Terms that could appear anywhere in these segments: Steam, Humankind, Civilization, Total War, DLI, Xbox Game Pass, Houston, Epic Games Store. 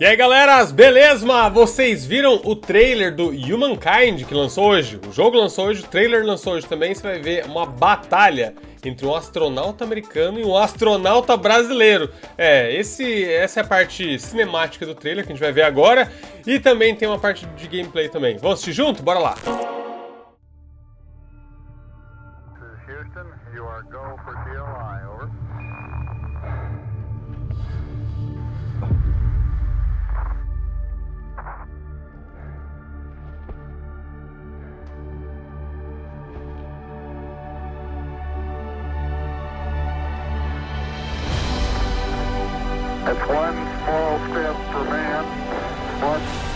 E aí galera, beleza? Vocês viram o trailer do Humankind que lançou hoje? O jogo lançou hoje, o trailer lançou hoje também. Você vai ver uma batalha entre um astronauta americano e um astronauta brasileiro. Essa é a parte cinemática do trailer que a gente vai ver agora. E também tem uma parte de gameplay também. Vamos assistir junto? Bora lá! Houston, you are go for DLI, over. That's one small step for man, one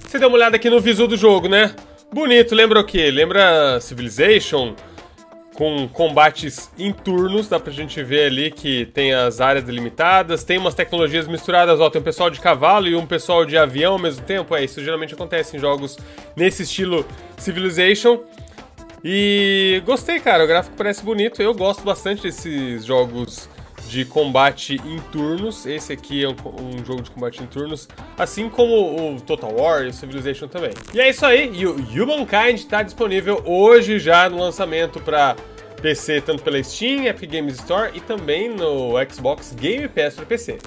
Você deu uma olhada aqui no visual do jogo, né? Bonito, lembra o quê? Lembra Civilization? Com combates em turnos, dá pra gente ver ali que tem as áreas delimitadas, tem umas tecnologias misturadas, ó, tem um pessoal de cavalo e um pessoal de avião ao mesmo tempo, isso geralmente acontece em jogos nesse estilo Civilization. E gostei, cara, o gráfico parece bonito, eu gosto bastante desses jogos de combate em turnos. Esse aqui é um jogo de combate em turnos, assim como o Total War e o Civilization também. E é isso aí, e o Humankind está disponível hoje já no lançamento para PC, tanto pela Steam, Epic Games Store e também no Xbox Game Pass para PC.